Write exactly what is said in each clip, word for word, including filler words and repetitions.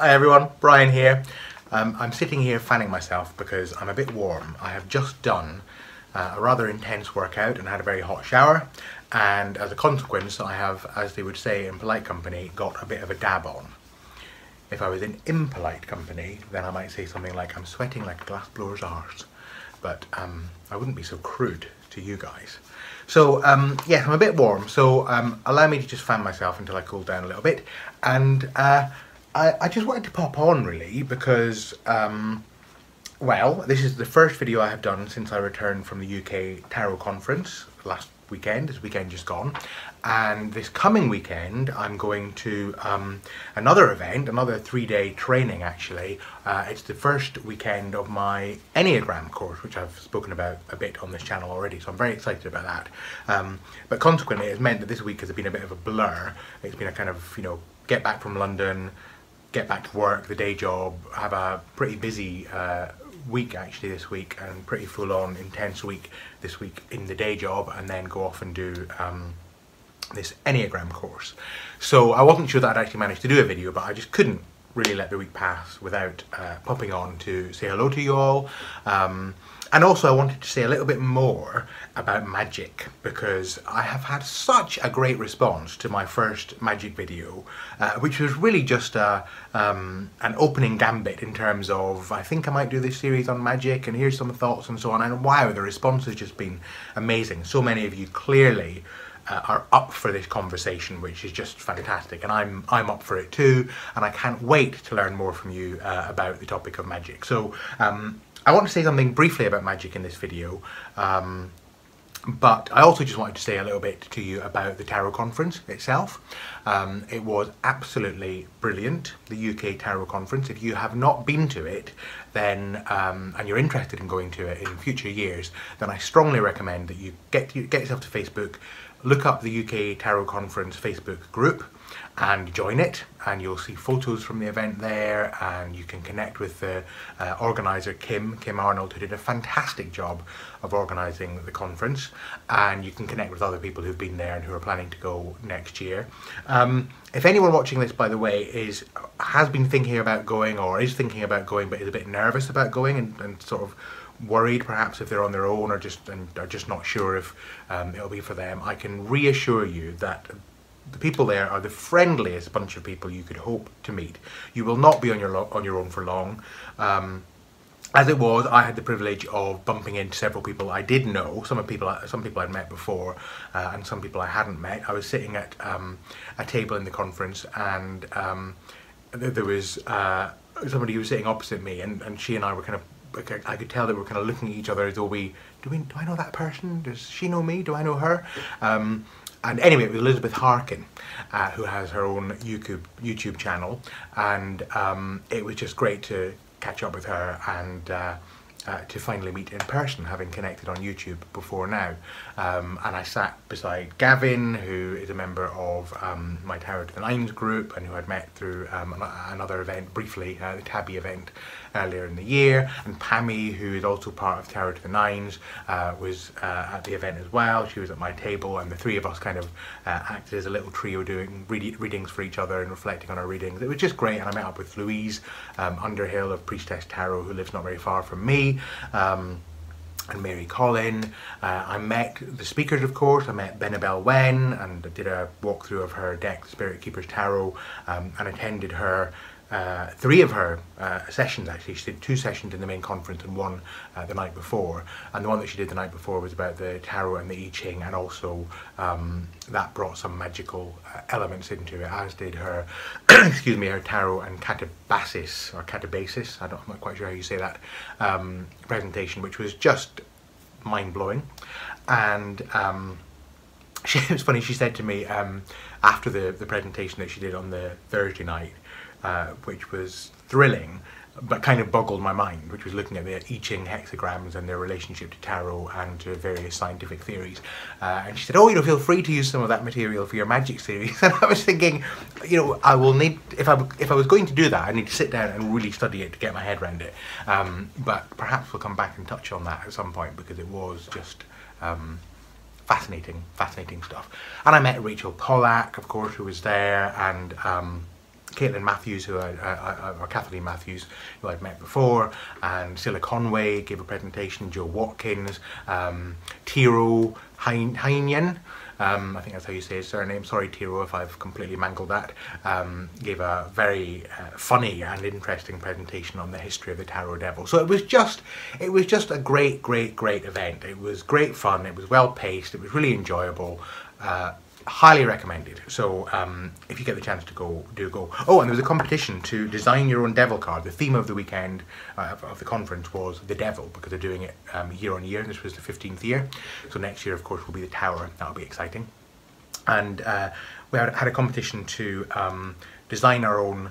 Hi everyone, Brian here. Um, I'm sitting here fanning myself because I'm a bit warm. I have just done uh, a rather intense workout and had a very hot shower, and as a consequence I have, as they would say in polite company, got a bit of a dab on. If I was in impolite company then I might say something like I'm sweating like a glassblower's arse, but um, I wouldn't be so crude to you guys. So um, yeah, I'm a bit warm, so um, allow me to just fan myself until I cool down a little bit, and uh, I, I just wanted to pop on really because, um, well, this is the first video I have done since I returned from the U K Tarot Conference last weekend, this weekend just gone, and this coming weekend I'm going to um, another event, another three-day training actually. Uh, it's the first weekend of my Enneagram course, which I've spoken about a bit on this channel already, so I'm very excited about that. Um, but consequently it's meant that this week has been a bit of a blur. It's been a kind of, you know, get back from London, get back to work, the day job. I have a pretty busy uh, week actually this week, and pretty full-on intense week this week in the day job, and then go off and do um, this Enneagram course. So I wasn't sure that I'd actually managed to do a video, but I just couldn't really let the week pass without uh, popping on to say hello to you all. Um, and also I wanted to say a little bit more about magic, because I have had such a great response to my first magic video, uh, which was really just a, um, an opening gambit in terms of, I think I might do this series on magic and here's some thoughts and so on, and wow, the response has just been amazing. So many of you clearly Uh, are up for this conversation, which is just fantastic, and I'm I'm up for it too, and I can't wait to learn more from you uh, about the topic of magic. So um, I want to say something briefly about magic in this video, um, but I also just wanted to say a little bit to you about the Tarot Conference itself. Um, it was absolutely brilliant, the U K Tarot Conference. If you have not been to it, then um, and you're interested in going to it in future years, then I strongly recommend that you get, you get yourself to Facebook, look up the U K Tarot Conference Facebook group and join it, and you'll see photos from the event there, and you can connect with the uh, organiser Kim, Kim Arnold, who did a fantastic job of organising the conference, and you can connect with other people who've been there and who are planning to go next year. Um, if anyone watching this, by the way, is has been thinking about going or is thinking about going but is a bit nervous about going and, and sort of worried perhaps if they're on their own or just and are just not sure if um, it'll be for them, I can reassure you that the people there are the friendliest bunch of people you could hope to meet. You will not be on your on your own for long. Um, As it was, I had the privilege of bumping into several people I did know, some of people, some people I'd met before, uh, and some people I hadn't met. I was sitting at um, a table in the conference, and um, there was uh, somebody who was sitting opposite me, and, and she and I were kind of, I could tell that we were kind of looking at each other as, oh, we, do we, do I know that person? Does she know me? Do I know her? Um, and anyway, it was Elizabeth Harkin, uh, who has her own YouTube YouTube channel, and um, it was just great to catch up with her and uh, uh, to finally meet in person, having connected on YouTube before now. Um, and I sat beside Gavin, who is a member of um, my Tarot to the Nines group, and who I'd met through um, another event briefly, uh, the Tabby event earlier in the year, and Pammy, who is also part of Tarot to the Nines, uh, was uh, at the event as well. She was at my table, and the three of us kind of uh, acted as a little trio doing read readings for each other and reflecting on our readings. It was just great, and I met up with Louise um, Underhill of Priestess Tarot, who lives not very far from me, um, and Mary Colin. Uh, I met the speakers, of course. I met Benabel Wen and did a walkthrough of her deck, the Spirit Keeper's Tarot, um, and attended her Uh, three of her uh, sessions actually. She did two sessions in the main conference and one uh, the night before, and the one that she did the night before was about the tarot and the I Ching, and also um, that brought some magical uh, elements into it, as did her excuse me, her tarot and catabasis or catabasis, I don't, I'm not quite sure how you say that, um, presentation, which was just mind-blowing. And um, she, it was funny, she said to me um, after the, the presentation that she did on the Thursday night, Uh, which was thrilling but kind of boggled my mind, which was looking at the I Ching hexagrams and their relationship to tarot and to various scientific theories, uh, and she said, oh, you know, feel free to use some of that material for your magic series. And I was thinking, you know, I will need, if I, if I was going to do that, I need to sit down and really study it to get my head around it, um, but perhaps we'll come back and touch on that at some point, because it was just um, fascinating, fascinating stuff. And I met Rachel Pollack, of course, who was there, and um, Caitlín Matthews, who I, I, I, or Caitlín Matthews, who I'd met before, and Cilla Conway gave a presentation, Joe Watkins, um, Tiro Heinen, um, I think that's how you say his surname, sorry Tiro if I've completely mangled that, um, gave a very uh, funny and interesting presentation on the history of the Tarot Devil. So it was just, it was just a great, great, great event. It was great fun, it was well paced, it was really enjoyable. Uh, highly recommended. So um, if you get the chance to go, do go. Oh, and there was a competition to design your own devil card. The theme of the weekend uh, of the conference was the devil, because they're doing it um, year on year, and this was the fifteenth year. So next year, of course, will be the tower. That'll be exciting. And uh, we had a competition to um, design our own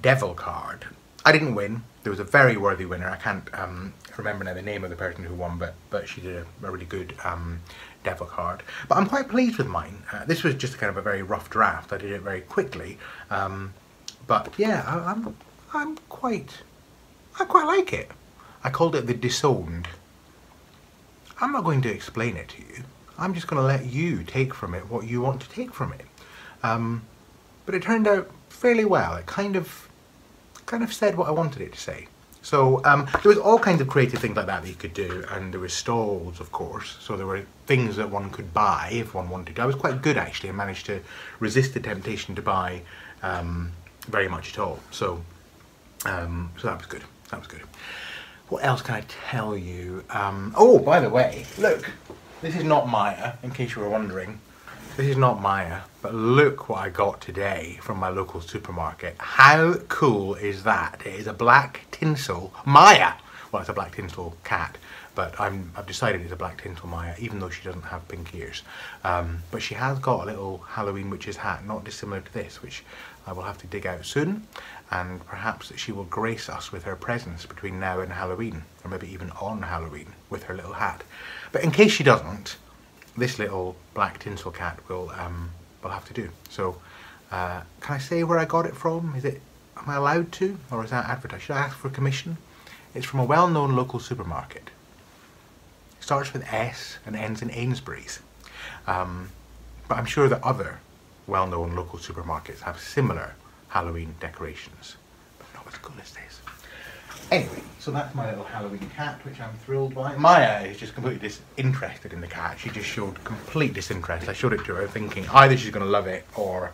devil card. I didn't win. There was a very worthy winner. I can't um, remember now the name of the person who won, but, but she did a, a really good um, devil card. But I'm quite pleased with mine. Uh, this was just kind of a very rough draft. I did it very quickly, um, but yeah, I, I'm I'm quite I quite like it. I called it the Disowned. I'm not going to explain it to you. I'm just going to let you take from it what you want to take from it. Um, but it turned out fairly well. It kind of kind of said what I wanted it to say. So um, there was all kinds of creative things like that that you could do, and there were stalls, of course, so there were things that one could buy if one wanted to. I was quite good, actually. I managed to resist the temptation to buy um, very much at all, so um, so that was good, that was good. What else can I tell you? Um, oh, by the way, look, this is not Maya, in case you were wondering. This is not Maya, but look what I got today from my local supermarket. How cool is that? It is a black tinsel Maya. Well, it's a black tinsel cat, but I'm, I've decided it's a black tinsel Maya, even though she doesn't have pink ears. Um, but she has got a little Halloween witch's hat, not dissimilar to this, which I will have to dig out soon. And perhaps she will grace us with her presence between now and Halloween, or maybe even on Halloween, with her little hat. But in case she doesn't, this little black tinsel cat will um, will have to do. So, uh, can I say where I got it from? Is it, am I allowed to, or is that advertised? Should I ask for a commission? It's from a well-known local supermarket. It starts with S and ends in Ainsbury's. Um, but I'm sure that other well-known local supermarkets have similar Halloween decorations. But not as cool as this. Anyway, so that's my little Halloween cat, which I'm thrilled by. Maya is just completely disinterested in the cat. She just showed complete disinterest. I showed it to her thinking either she's going to love it or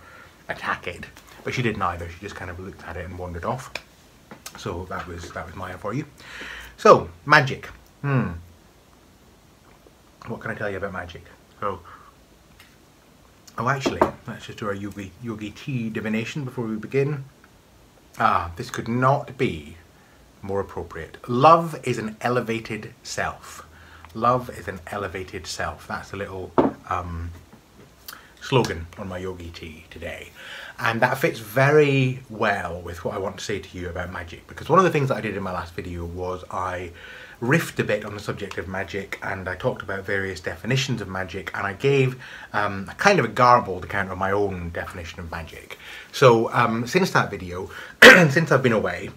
attack it. But she didn't either. She just kind of looked at it and wandered off. So that was that was Maya for you. So, magic. Hmm. What can I tell you about magic? So, oh, actually, let's just do our yogi, yogi tea divination before we begin. Ah, this could not be more appropriate. Love is an elevated self. Love is an elevated self. That's a little um, slogan on my yogi tea today. And that fits very well with what I want to say to you about magic, because one of the things that I did in my last video was I riffed a bit on the subject of magic, and I talked about various definitions of magic, and I gave um, a kind of a garbled account of my own definition of magic. So um, since that video, since I've been away,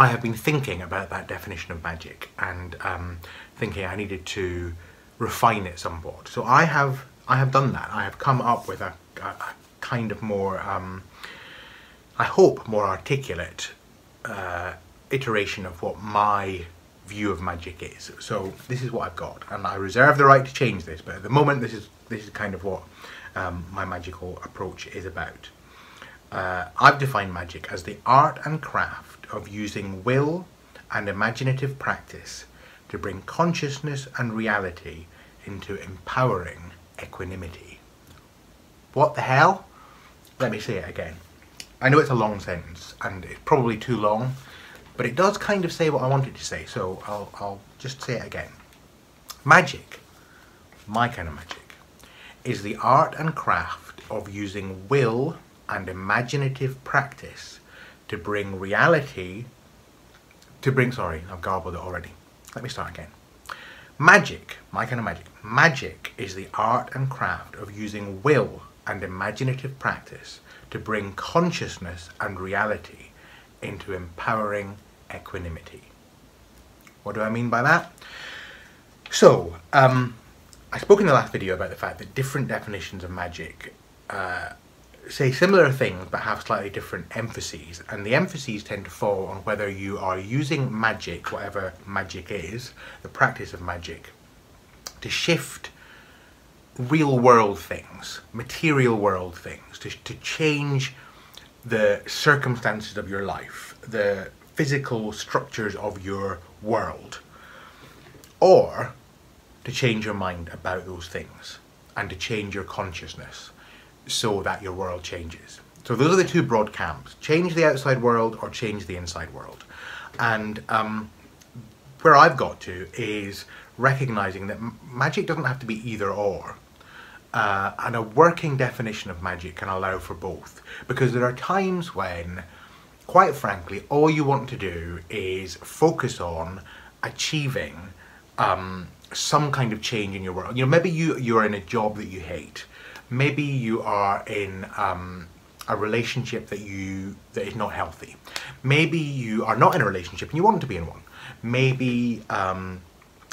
I have been thinking about that definition of magic, and um, thinking I needed to refine it somewhat. So I have I have done that. I have come up with a, a kind of more, um, I hope, more articulate uh, iteration of what my view of magic is. So this is what I've got, and I reserve the right to change this, but at the moment this is, this is kind of what um, my magical approach is about. Uh, I've defined magic as the art and craft of using will and imaginative practice to bring consciousness and reality into empowering equanimity. What the hell? Let me say it again. I know it's a long sentence and it's probably too long, but it does kind of say what I wanted to say, so I'll, I'll just say it again. Magic, my kind of magic, is the art and craft of using will and imaginative practice to bring reality, to bring, sorry, I've garbled it already. Let me start again. Magic, my kind of magic. Magic is the art and craft of using will and imaginative practice to bring consciousness and reality into empowering equanimity. What do I mean by that? So, um, I spoke in the last video about the fact that different definitions of magic uh, say similar things but have slightly different emphases, and the emphases tend to fall on whether you are using magic, whatever magic is, the practice of magic, to shift real world things, material world things, to, to change the circumstances of your life, the physical structures of your world, or to change your mind about those things and to change your consciousness so that your world changes. So those are the two broad camps: change the outside world or change the inside world. And um, where I've got to is recognizing that magic doesn't have to be either or. Uh, and a working definition of magic can allow for both, because there are times when, quite frankly, all you want to do is focus on achieving um, some kind of change in your world. You know, maybe you, you're in a job that you hate. Maybe you are in um, a relationship that you that is not healthy. Maybe you are not in a relationship and you want to be in one. Maybe um,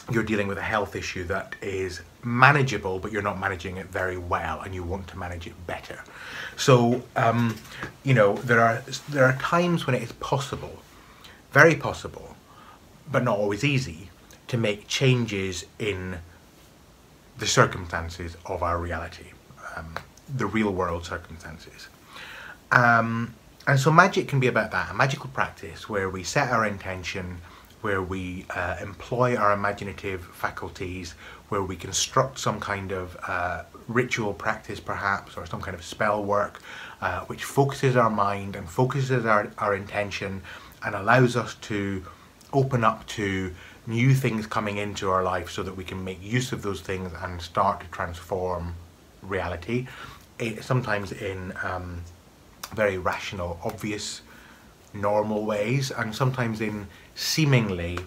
you're dealing with a health issue that is manageable, but you're not managing it very well, and you want to manage it better. So, um, you know, there are there are times when it is possible, very possible, but not always easy, to make changes in the circumstances of our reality, um, the real world circumstances. Um, and so magic can be about that, a magical practice where we set our intention, where we uh, employ our imaginative faculties, where we construct some kind of uh, ritual practice perhaps, or some kind of spell work, uh, which focuses our mind and focuses our, our intention and allows us to open up to new things coming into our life so that we can make use of those things and start to transform reality. It, sometimes in um, very rational, obvious, normal ways, and sometimes in seemingly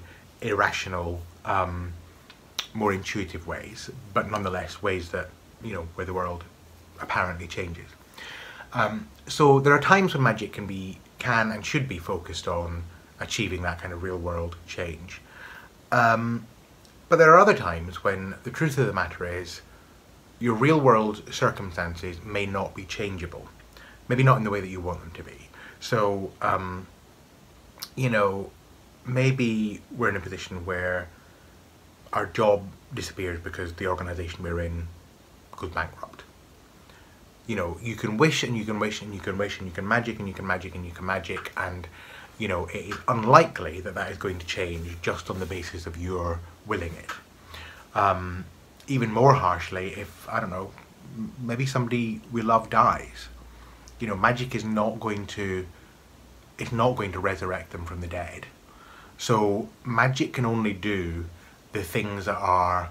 irrational, um, more intuitive ways, but nonetheless ways that, you know, where the world apparently changes. Um, so there are times when magic can be, can and should be focused on achieving that kind of real world change. Um, but there are other times when the truth of the matter is your real world circumstances may not be changeable, maybe not in the way that you want them to be. So, um, you know, maybe we're in a position where our job disappears because the organisation we're in goes bankrupt. You know, you can wish and you can wish and you can wish and you can magic and you can magic and you can magic, and, you know, it is unlikely that that is going to change just on the basis of your willing it. Um, even more harshly, if, I don't know, maybe somebody we love dies. You know, magic is not going to, it's not going to resurrect them from the dead. So magic can only do the things that are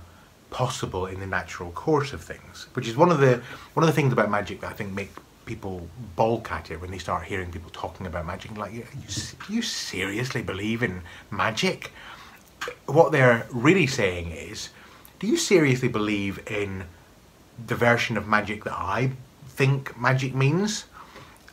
possible in the natural course of things, which is one of the one of the things about magic that I think make people balk at it when they start hearing people talking about magic. Like, you, you seriously believe in magic? What they're really saying is, do you seriously believe in the version of magic that I think magic means?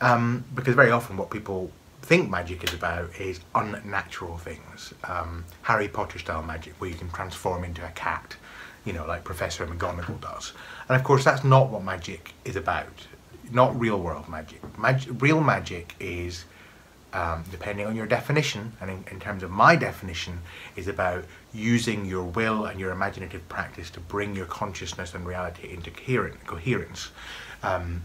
Um, because very often what people think magic is about is unnatural things, um, Harry Potter style magic where you can transform into a cat, you know, like Professor McGonagall does. And of course that's not what magic is about, not real world magic. Mag real magic is, um, depending on your definition, and in, in terms of my definition, is about using your will and your imaginative practice to bring your consciousness and reality into coherence. Um,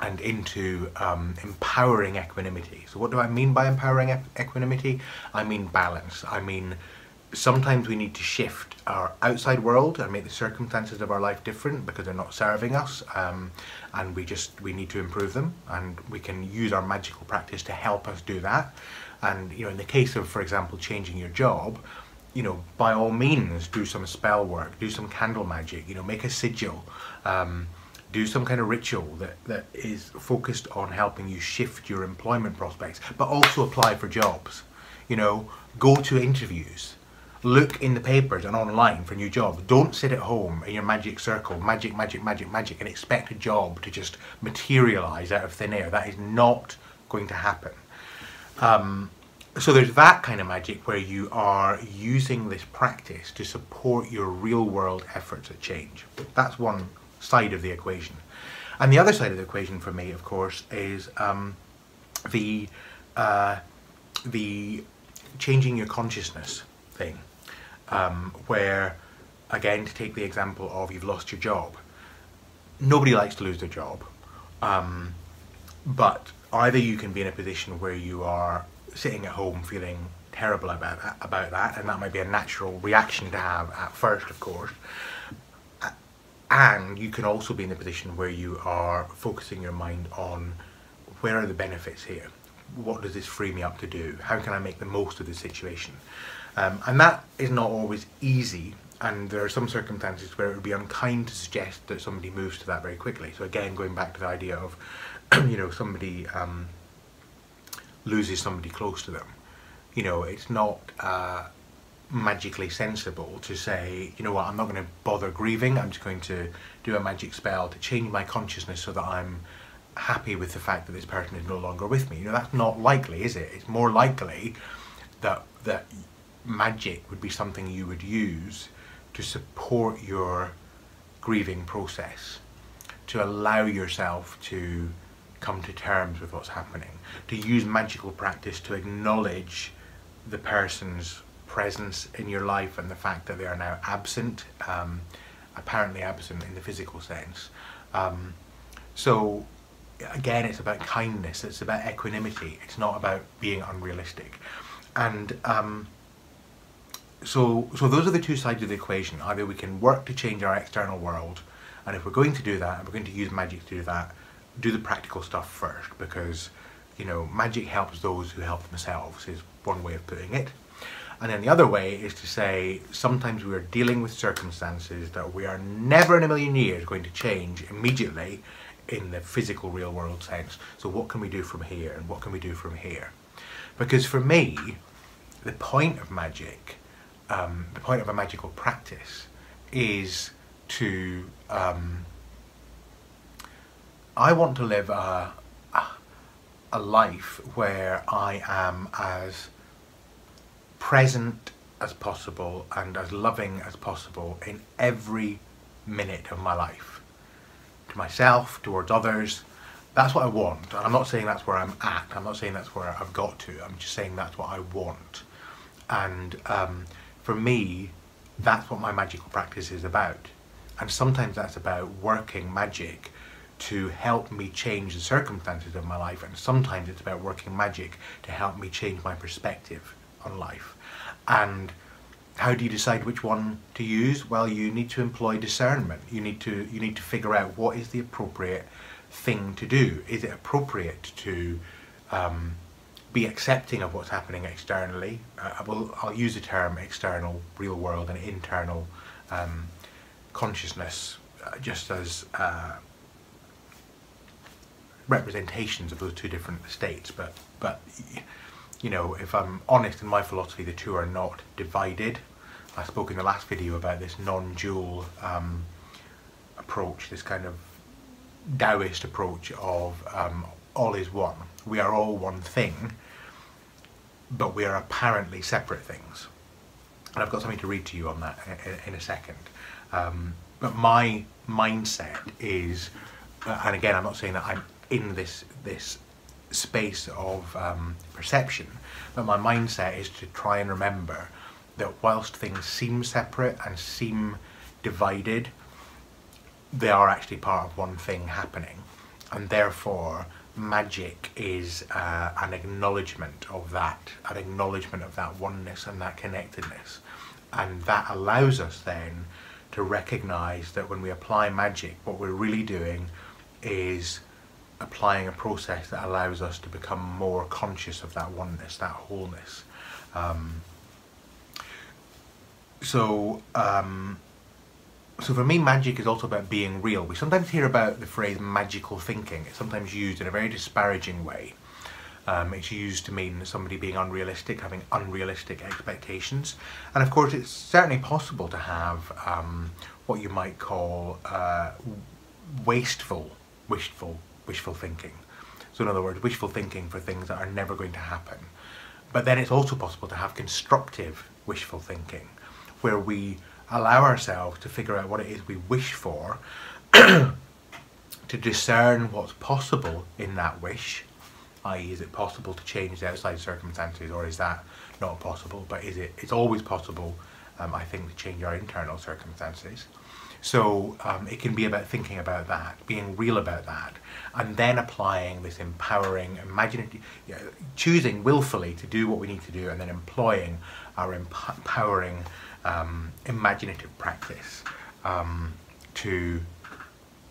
and into um, empowering equanimity. So what do I mean by empowering equanimity? I mean balance. I mean, sometimes we need to shift our outside world and make the circumstances of our life different because they're not serving us, um, and we just, we need to improve them, and we can use our magical practice to help us do that. And, you know, in the case of, for example, changing your job, you know, by all means, do some spell work, do some candle magic, you know, make a sigil, um, do some kind of ritual that, that is focused on helping you shift your employment prospects, but also apply for jobs. You know, go to interviews, look in the papers and online for new jobs. Don't sit at home in your magic circle, magic, magic, magic, magic, and expect a job to just materialise out of thin air. That is not going to happen. Um, so there's that kind of magic where you are using this practice to support your real world efforts at change. That's one side of the equation. And the other side of the equation for me, of course, is um, the uh, the changing your consciousness thing, um, where, again, to take the example of you've lost your job. Nobody likes to lose their job, um, but either you can be in a position where you are sitting at home feeling terrible about that, about that, and that might be a natural reaction to have at first, of course. And you can also be in a position where you are focusing your mind on, where are the benefits here? What does this free me up to do? How can I make the most of this situation? Um, and that is not always easy. And there are some circumstances where it would be unkind to suggest that somebody moves to that very quickly. So again, going back to the idea of, you know, somebody um, loses somebody close to them. You know, it's not uh, magically sensible to say, you know what, I'm not going to bother grieving, I'm just going to do a magic spell to change my consciousness so that I'm happy with the fact that this person is no longer with me. You know, that's not likely, is it? It's more likely that that magic would be something you would use to support your grieving process, to allow yourself to come to terms with what's happening, to use magical practice to acknowledge the person's presence in your life and the fact that they are now absent, um, apparently absent in the physical sense. Um, so again, it's about kindness, it's about equanimity, it's not about being unrealistic. And um, so, so those are the two sides of the equation. Either we can work to change our external world, and if we're going to do that, and we're going to use magic to do that, do the practical stuff first, because, you know, magic helps those who help themselves is one way of putting it. And then the other way is to say, sometimes we are dealing with circumstances that we are never in a million years going to change immediately in the physical real world sense. So what can we do from here, and what can we do from here? Because for me, the point of magic, um, the point of a magical practice is to, um, I want to live a, a life where I am as present as possible and as loving as possible in every minute of my life. To myself, towards others. That's what I want. And I'm not saying that's where I'm at. I'm not saying that's where I've got to. I'm just saying that's what I want. And um, for me, that's what my magical practice is about. And sometimes that's about working magic to help me change the circumstances of my life, and sometimes it's about working magic to help me change my perspective on life. And how do you decide which one to use? Well, you need to employ discernment. You need to you need to figure out what is the appropriate thing to do. Is it appropriate to um, be accepting of what's happening externally? Uh, well, I'll use the term external, real world, and internal um, consciousness, uh, just as uh, representations of those two different states, but but you know, if I'm honest in my philosophy, the two are not divided. I spoke in the last video about this non-dual um, approach, this kind of Taoist approach of um, all is one. We are all one thing, but we are apparently separate things. And I've got something to read to you on that in, in a second. Um, but my mindset is, uh, and again, I'm not saying that I'm in this this space of um, perception, but my mindset is to try and remember that whilst things seem separate and seem divided, they are actually part of one thing happening, and therefore magic is uh, an acknowledgement of that, an acknowledgement of that oneness and that connectedness, and that allows us then to recognise that when we apply magic, what we're really doing is applying a process that allows us to become more conscious of that oneness, that wholeness. Um, so, um, so for me, magic is also about being real. We sometimes hear about the phrase magical thinking. It's sometimes used in a very disparaging way. Um, it's used to mean somebody being unrealistic, having unrealistic expectations. And of course, it's certainly possible to have um, what you might call uh, wasteful, wishful, wishful thinking. So in other words, wishful thinking for things that are never going to happen. But then it's also possible to have constructive wishful thinking, where we allow ourselves to figure out what it is we wish for, to to discern what's possible in that wish, that is is it possible to change the outside circumstances, or is that not possible? But is it? It's always possible, um, I think, to change our internal circumstances. So um, it can be about thinking about that, being real about that, and then applying this empowering, imaginative, you know, choosing willfully to do what we need to do, and then employing our empowering um, imaginative practice um, to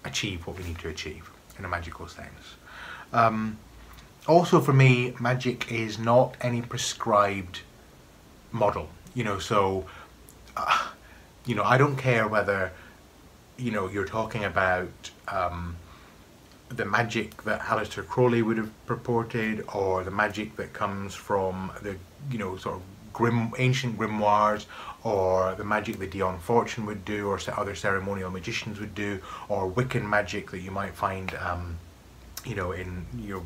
achieve what we need to achieve in a magical sense. Um, also for me, magic is not any prescribed model, you know, so, uh, you know, I don't care whether, you know, you're talking about um, the magic that Aleister Crowley would have purported, or the magic that comes from the, you know, sort of grim, ancient grimoires, or the magic that Dion Fortune would do, or other ceremonial magicians would do, or Wiccan magic that you might find, um, you know, in your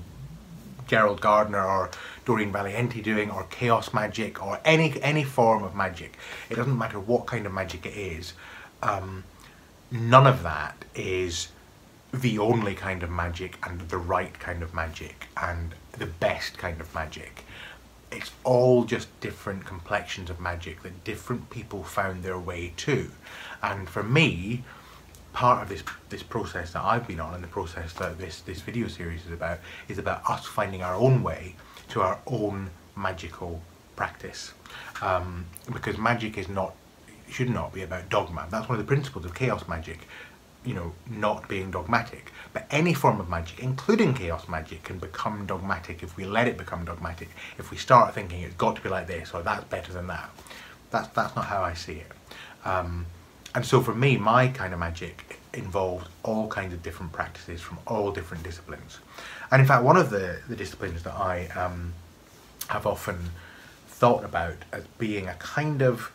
Gerald Gardner or Doreen Valiente doing, or chaos magic, or any any form of magic. It doesn't matter what kind of magic it is. Um, none of that is the only kind of magic, and the right kind of magic, and the best kind of magic. It's all just different complexions of magic that different people found their way to. And for me, part of this this process that I've been on, and the process that this this video series is about, is about us finding our own way to our own magical practice, um, because magic is not should not be about dogma. That's one of the principles of chaos magic, you know, not being dogmatic. But any form of magic, including chaos magic, can become dogmatic if we let it become dogmatic. If we start thinking it's got to be like this, or that's better than that, that's that's not how I see it. Um, And so for me, my kind of magic involved all kinds of different practices from all different disciplines. And in fact, one of the, the disciplines that I um, have often thought about as being a kind of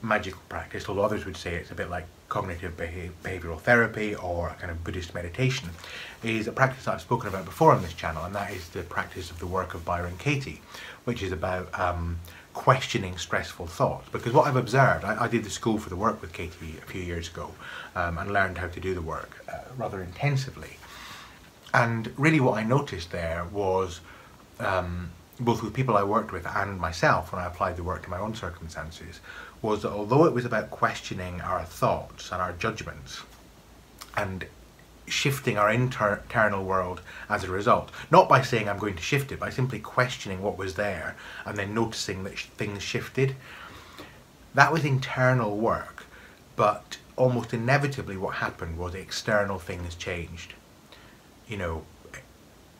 magical practice, although others would say it's a bit like cognitive behav behavioral therapy or a kind of Buddhist meditation, is a practice that I've spoken about before on this channel, and that is the practice of the work of Byron Katie, which is about um, questioning stressful thoughts. Because what I've observed, I, I did the School for the Work with Katie a few years ago, um, and learned how to do the work uh, rather intensively. And really what I noticed there was, um, both with people I worked with and myself when I applied the work to my own circumstances, was that although it was about questioning our thoughts and our judgments, and shifting our inter internal world as a result. Not by saying I'm going to shift it, by simply questioning what was there and then noticing that sh things shifted. That was internal work, but almost inevitably what happened was external things changed. You know,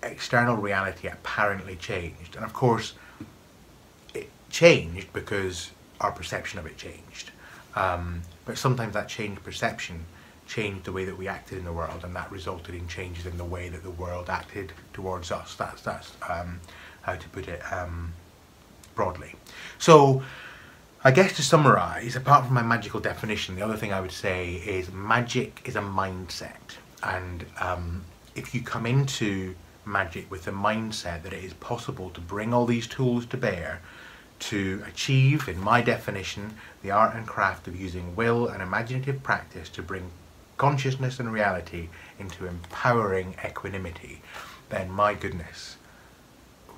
external reality apparently changed. And of course, it changed because our perception of it changed. Um, but sometimes that changed perception changed the way that we acted in the world, and that resulted in changes in the way that the world acted towards us. That's that's um, how to put it um, broadly. So I guess to summarise, apart from my magical definition, the other thing I would say is magic is a mindset. And um, if you come into magic with the mindset that it is possible to bring all these tools to bear to achieve, in my definition, the art and craft of using will and imaginative practice to bring consciousness and reality into empowering equanimity, then my goodness,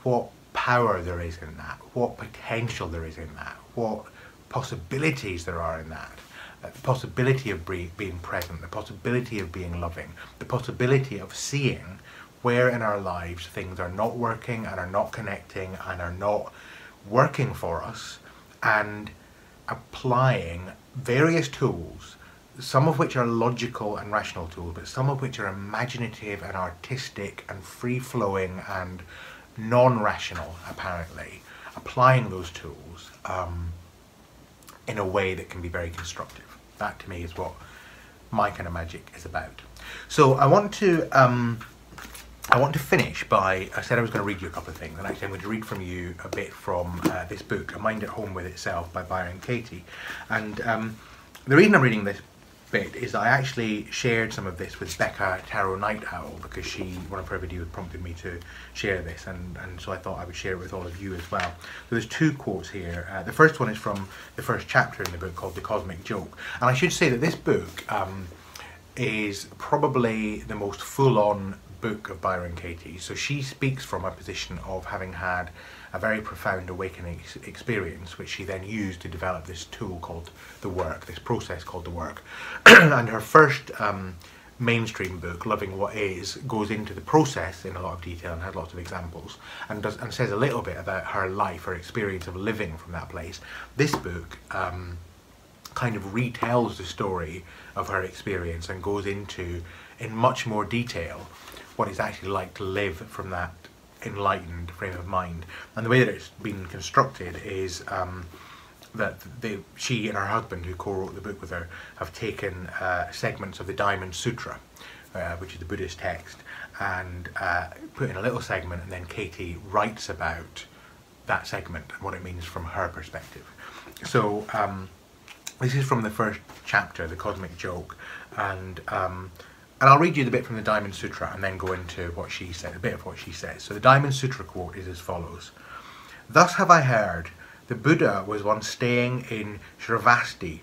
what power there is in that, what potential there is in that, what possibilities there are in that. Uh, the possibility of be being present, the possibility of being loving, the possibility of seeing where in our lives things are not working and are not connecting and are not working for us, and applying various tools, some of which are logical and rational tools, but some of which are imaginative and artistic and free-flowing and non-rational, apparently, applying those tools um, in a way that can be very constructive. That, to me, is what my kind of magic is about. So I want to um, I want to finish by, I said I was going to read you a couple of things, and actually I'm going to read from you a bit from uh, this book, A Mind At Home With Itself by Byron Katie. And um, the reason I'm reading this bit is that I actually shared some of this with Becca Tarot Night Owl, because she, one of her videos prompted me to share this, and, and so I thought I would share it with all of you as well. So there's two quotes here. Uh, the first one is from the first chapter in the book called The Cosmic Joke. And I should say that this book um, is probably the most full-on book of Byron Katie. So she speaks from a position of having had a very profound awakening experience, which she then used to develop this tool called The Work, this process called The Work. And her first um, mainstream book, Loving What Is, goes into the process in a lot of detail and has lots of examples, and does and says a little bit about her life, her experience of living from that place. This book um, kind of retells the story of her experience and goes into, in much more detail, what it's actually like to live from that enlightened frame of mind. And the way that it's been constructed is um, that they, she and her husband, who co-wrote the book with her, have taken uh, segments of the Diamond Sutra, uh, which is the Buddhist text, and uh, put in a little segment, and then Katie writes about that segment and what it means from her perspective. So um, this is from the first chapter, The Cosmic Joke, and um, And I'll read you the bit from the Diamond Sutra and then go into what she said, a bit of what she says. So the Diamond Sutra quote is as follows. Thus have I heard, the Buddha was once staying in Shravasti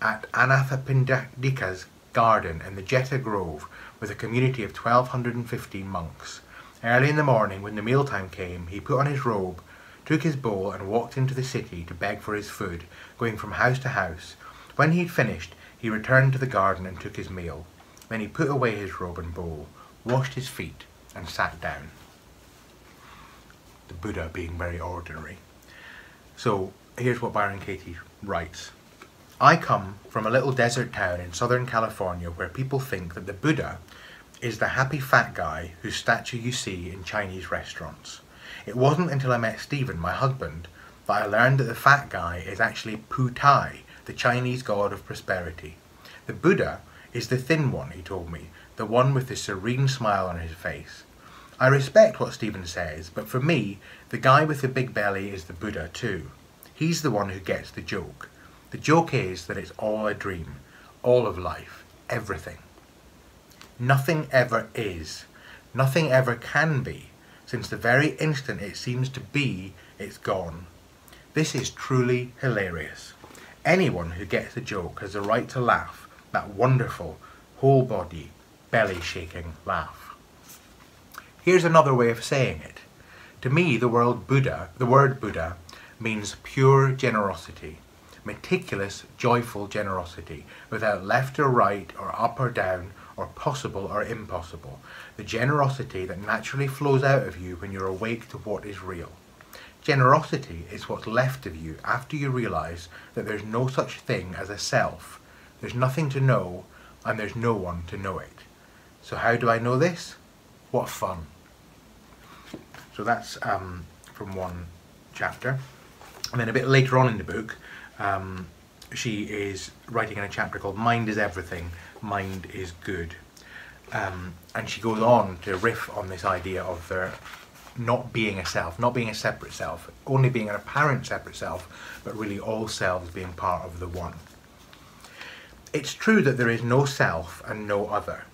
at Anathapindika's garden in the Jetta Grove with a community of twelve hundred fifteen monks. Early in the morning, when the mealtime came, he put on his robe, took his bowl and walked into the city to beg for his food, going from house to house. When he'd finished, he returned to the garden and took his meal. Then he put away his robe and bowl, washed his feet, and sat down. The Buddha being very ordinary. So here's what Byron Katie writes. I come from a little desert town in Southern California where people think that the Buddha is the happy fat guy whose statue you see in Chinese restaurants. It wasn't until I met Stephen, my husband, that I learned that the fat guy is actually Putai, the Chinese god of prosperity. The Buddha is the thin one, he told me, the one with the serene smile on his face. I respect what Stephen says, but for me, the guy with the big belly is the Buddha too. He's the one who gets the joke. The joke is that it's all a dream, all of life, everything. Nothing ever is, nothing ever can be. Since the very instant it seems to be, it's gone. This is truly hilarious. Anyone who gets the joke has the right to laugh, that wonderful, whole body, belly shaking laugh. Here's another way of saying it. To me, the word Buddha, the word Buddha means pure generosity, meticulous, joyful generosity, without left or right or up or down or possible or impossible. The generosity that naturally flows out of you when you're awake to what is real. Generosity is what's left of you after you realise that there's no such thing as a self. There's nothing to know, and there's no one to know it. So how do I know this? What fun. So that's um, from one chapter. And then a bit later on in the book, um, she is writing in a chapter called Mind is Everything, Mind is Good. Um, and she goes on to riff on this idea of there not being a self, not being a separate self, only being an apparent separate self, but really all selves being part of the one. It's true that there is no self and no other.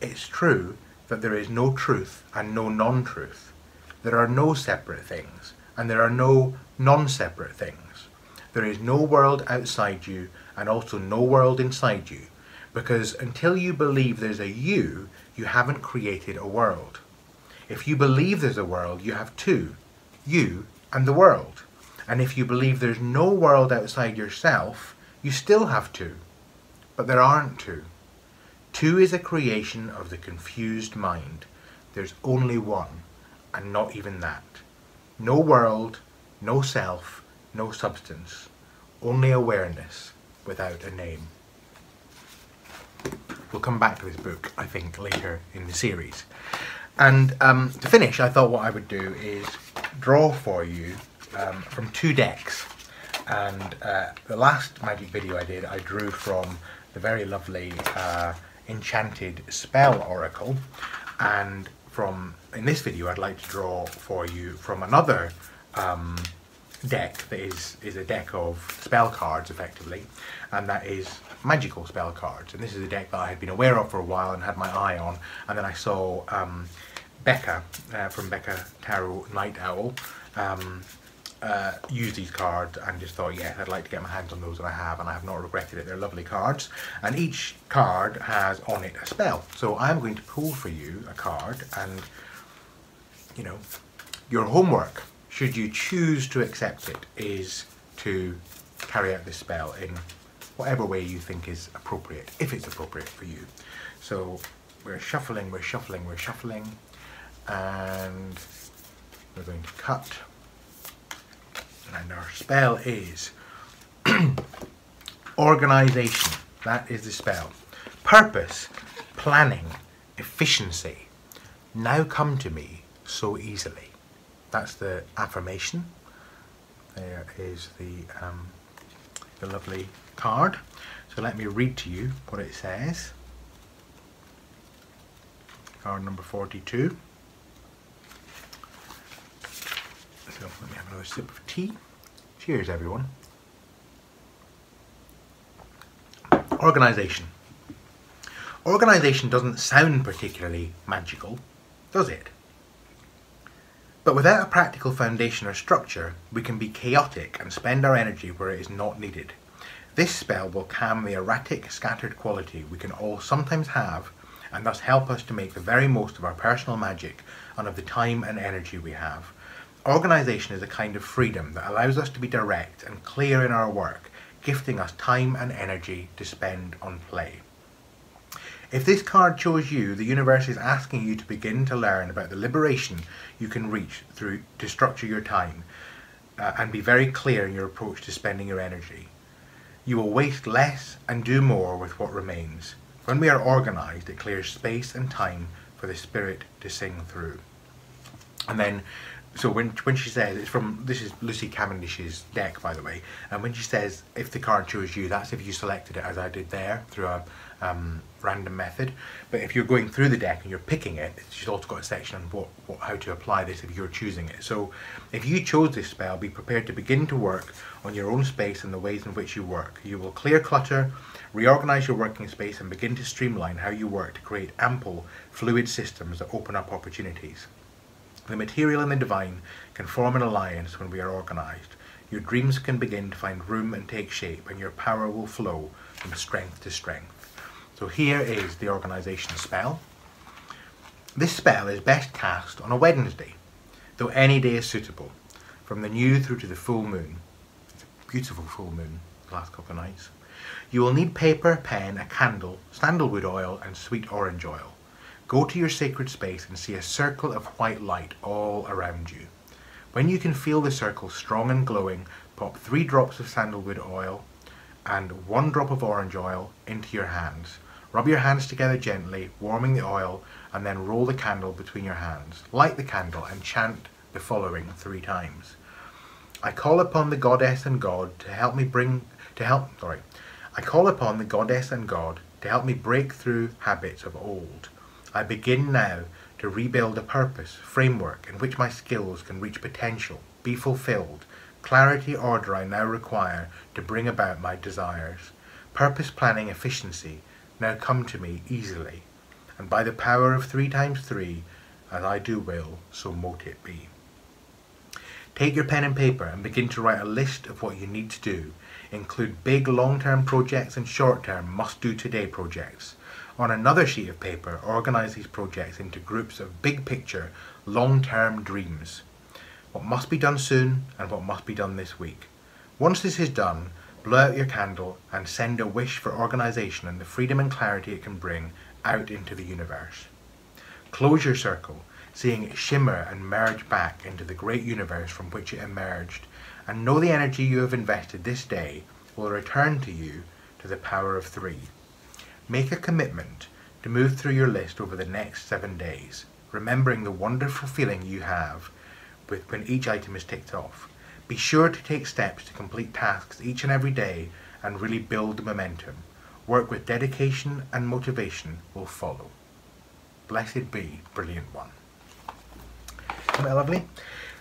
It's true that there is no truth and no non-truth. There are no separate things, and there are no non-separate things. There is no world outside you, and also no world inside you, because until you believe there's a you, you haven't created a world. If you believe there's a world, you have two, you and the world. And if you believe there's no world outside yourself, you still have two. But there aren't two. Two is a creation of the confused mind. There's only one, and not even that. No world, no self, no substance. Only awareness without a name. We'll come back to this book, I think, later in the series. And um, to finish, I thought what I would do is draw for you um, from two decks. And uh, the last magic video I did, I drew from the very lovely uh, Enchanted Spell Oracle, and from in this video I'd like to draw for you from another um, deck that is, is a deck of spell cards effectively, and that is Magickal Spellcards. And this is a deck that I had been aware of for a while and had my eye on, and then I saw um, Becca uh, from Becca Tarot Night Owl um, uh, used these cards and just thought, yeah, I'd like to get my hands on those, and I have, and I have not regretted it. They're lovely cards, and each card has on it a spell. So I'm going to pull for you a card, and, you know, your homework, should you choose to accept it, is to carry out this spell in whatever way you think is appropriate, if it's appropriate for you. So we're shuffling, we're shuffling, we're shuffling, and we're going to cut. And our spell is organisation. That is the spell. Purpose, planning, efficiency. Now come to me so easily. That's the affirmation. There is the, um, the lovely card. So let me read to you what it says. Card number forty-two. So let me have another sip of tea. Cheers, everyone. Organisation. Organisation doesn't sound particularly magical, does it? But without a practical foundation or structure, we can be chaotic and spend our energy where it is not needed. This spell will calm the erratic, scattered quality we can all sometimes have, and thus help us to make the very most of our personal magic and of the time and energy we have. Organisation is a kind of freedom that allows us to be direct and clear in our work, gifting us time and energy to spend on play. If this card chose you, the universe is asking you to begin to learn about the liberation you can reach through to structure your time, uh, and be very clear in your approach to spending your energy. You will waste less and do more with what remains. When we are organised, it clears space and time for the spirit to sing through. And then, so when, when she says, it's from, this is Lucy Cavendish's deck, by the way, and when she says, if the card chose you, that's if you selected it as I did there, through a um, random method. But if you're going through the deck and you're picking it, she's also got a section on what, what, how to apply this if you're choosing it. So if you chose this spell, be prepared to begin to work on your own space and the ways in which you work. You will clear clutter, reorganise your working space, and begin to streamline how you work to create ample, fluid systems that open up opportunities. The material and the divine can form an alliance when we are organised. Your dreams can begin to find room and take shape, and your power will flow from strength to strength. So here is the organisation spell. This spell is best cast on a Wednesday, though any day is suitable, from the new through to the full moon. It's a beautiful full moon the last couple of nights. You will need paper, pen, a candle, sandalwood oil, and sweet orange oil. Go to your sacred space and see a circle of white light all around you. When you can feel the circle strong and glowing, pop three drops of sandalwood oil and one drop of orange oil into your hands. Rub your hands together gently, warming the oil, and then roll the candle between your hands. Light the candle and chant the following three times. I call upon the goddess and god to help me bring to help sorry. I call upon the goddess and god to help me break through habits of old. I begin now to rebuild a purpose, framework, in which my skills can reach potential, be fulfilled, clarity, order I now require to bring about my desires. Purpose, planning, efficiency now come to me easily, and by the power of three times three, as I do will, so mote it be. Take your pen and paper and begin to write a list of what you need to do. Include big long-term projects and short-term must-do-today projects. On another sheet of paper, organise these projects into groups of big-picture, long-term dreams. What must be done soon and what must be done this week. Once this is done, blow out your candle and send a wish for organisation and the freedom and clarity it can bring out into the universe. Close your circle, seeing it shimmer and merge back into the great universe from which it emerged, and know the energy you have invested this day will return to you to the power of three. Make a commitment to move through your list over the next seven days, remembering the wonderful feeling you have with when each item is ticked off. Be sure to take steps to complete tasks each and every day and really build the momentum. Work with dedication and motivation will follow. Blessed be, brilliant one. Isn't that lovely?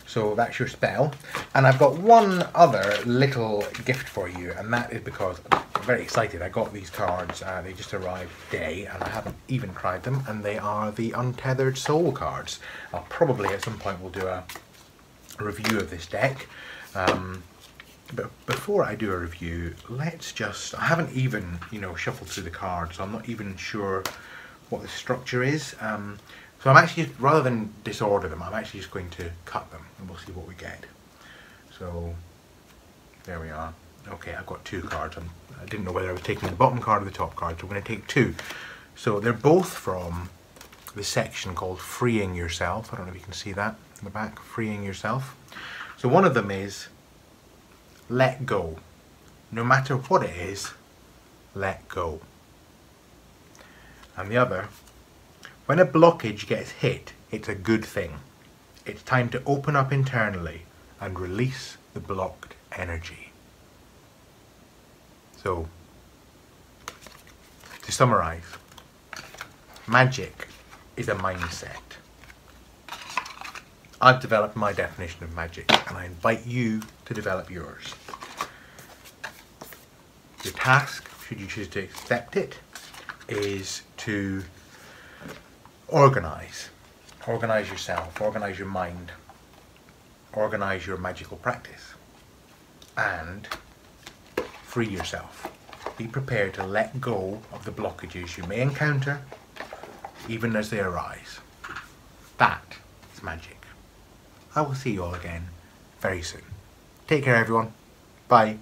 So that's your spell. And I've got one other little gift for you, and that is because I'm very excited. I got these cards, uh, they just arrived today, and I haven't even tried them, and they are the Untethered Soul cards. I'll probably at some point we'll do a review of this deck, Um, but before I do a review, let's just, I haven't even, you know, shuffled through the cards, so I'm not even sure what the structure is. Um, so I'm actually, rather than disorder them, I'm actually just going to cut them and we'll see what we get. So, there we are. Okay, I've got two cards. I'm, I didn't know whether I was taking the bottom card or the top card, so I'm going to take two. So they're both from the section called Freeing Yourself. I don't know if you can see that in the back, Freeing Yourself. So one of them is let go. No matter what it is, let go. And the other, when a blockage gets hit, it's a good thing. It's time to open up internally and release the blocked energy. So, to summarize, magic is a mindset. I've developed my definition of magic and I invite you to develop yours. Your task, should you choose to accept it, is to organize. Organize yourself, organize your mind, organize your magical practice, and free yourself. Be prepared to let go of the blockages you may encounter, even as they arise. That is magic. I will see you all again very soon. Take care, everyone. Bye.